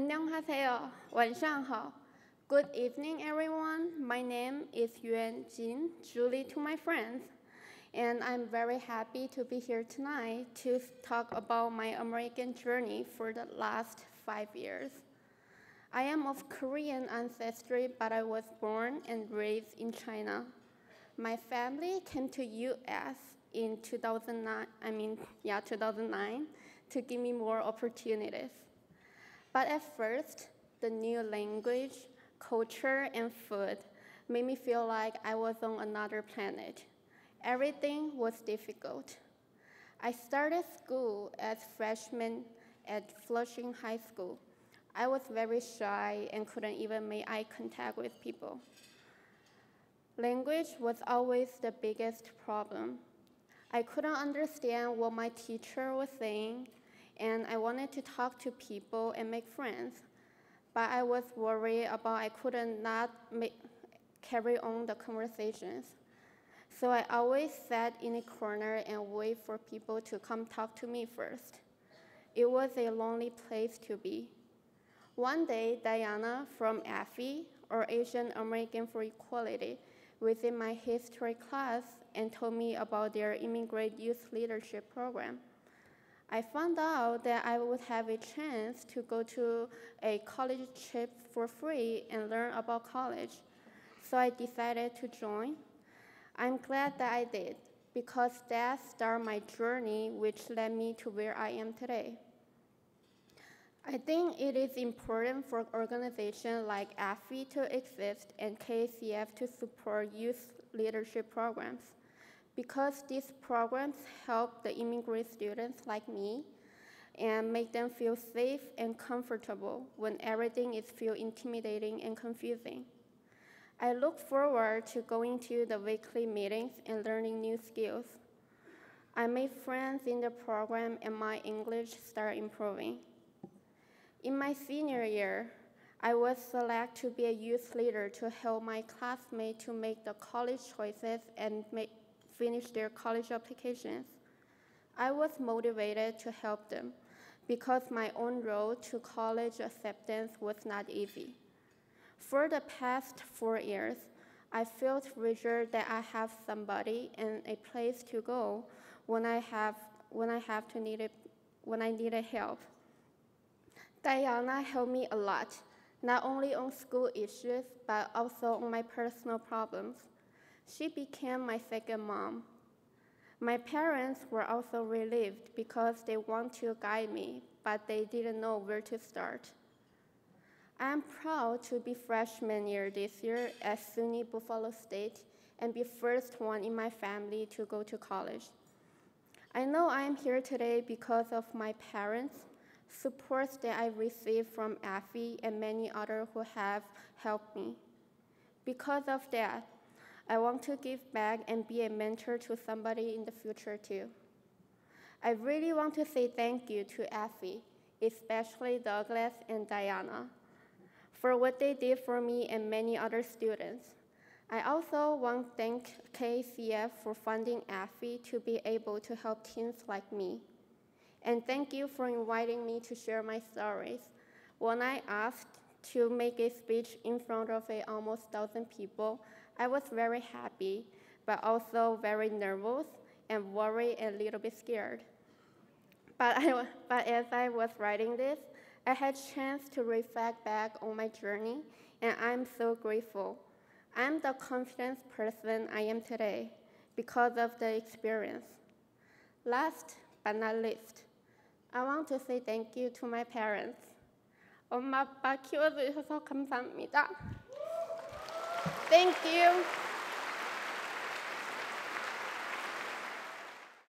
안녕하세요.晚上好. Good evening, everyone. My name is Yuan Jin, Julie to my friends, and I'm very happy to be here tonight to talk about my American journey for the last 5 years. I am of Korean ancestry, but I was born and raised in China. My family came to U.S. in 2009 to give me more opportunities. But at first, the new language, culture, and food made me feel like I was on another planet. Everything was difficult. I started school as freshman at Flushing High School. I was very shy and couldn't even make eye contact with people. Language was always the biggest problem. I couldn't understand what my teacher was saying, and I wanted to talk to people and make friends, but I was worried about I couldn't carry on the conversations. So I always sat in a corner and wait for people to come talk to me first. It was a lonely place to be. One day, Diana from AFI, or Asian American for Equality, within my history class and told me about their immigrant youth leadership program. I found out that I would have a chance to go to a college trip for free and learn about college, so I decided to join. I'm glad that I did, because that started my journey, which led me to where I am today. I think it is important for organizations like AFI to exist and KCF to support youth leadership programs, because these programs help the immigrant students like me and make them feel safe and comfortable when everything is feel intimidating and confusing. I look forward to going to the weekly meetings and learning new skills. I made friends in the program and my English started improving. In my senior year, I was selected to be a youth leader to help my classmates to make the college choices and finish their college applications. I was motivated to help them because my own road to college acceptance was not easy. For the past 4 years, I felt reassured that I have somebody and a place to go when I needed help. Diana helped me a lot, not only on school issues, but also on my personal problems. She became my second mom. My parents were also relieved because they want to guide me, but they didn't know where to start. I am proud to be freshman year this year at SUNY Buffalo State and be first one in my family to go to college. I know I am here today because of my parents, supports that I received from AFI and many others who have helped me. Because of that, I want to give back and be a mentor to somebody in the future too. I really want to say thank you to AFI, especially Douglas and Diana, for what they did for me and many other students. I also want to thank KCF for funding AFI to be able to help teens like me. And thank you for inviting me to share my stories. When I asked to make a speech in front of almost 1,000 people, I was very happy, but also very nervous and worried and a little bit scared. But as I was writing this, I had a chance to reflect back on my journey, and I'm so grateful. I'm the confident person I am today because of the experience. Last but not least, I want to say thank you to my parents. 엄마 아빠 키워주셔서 감사합니다. Thank you.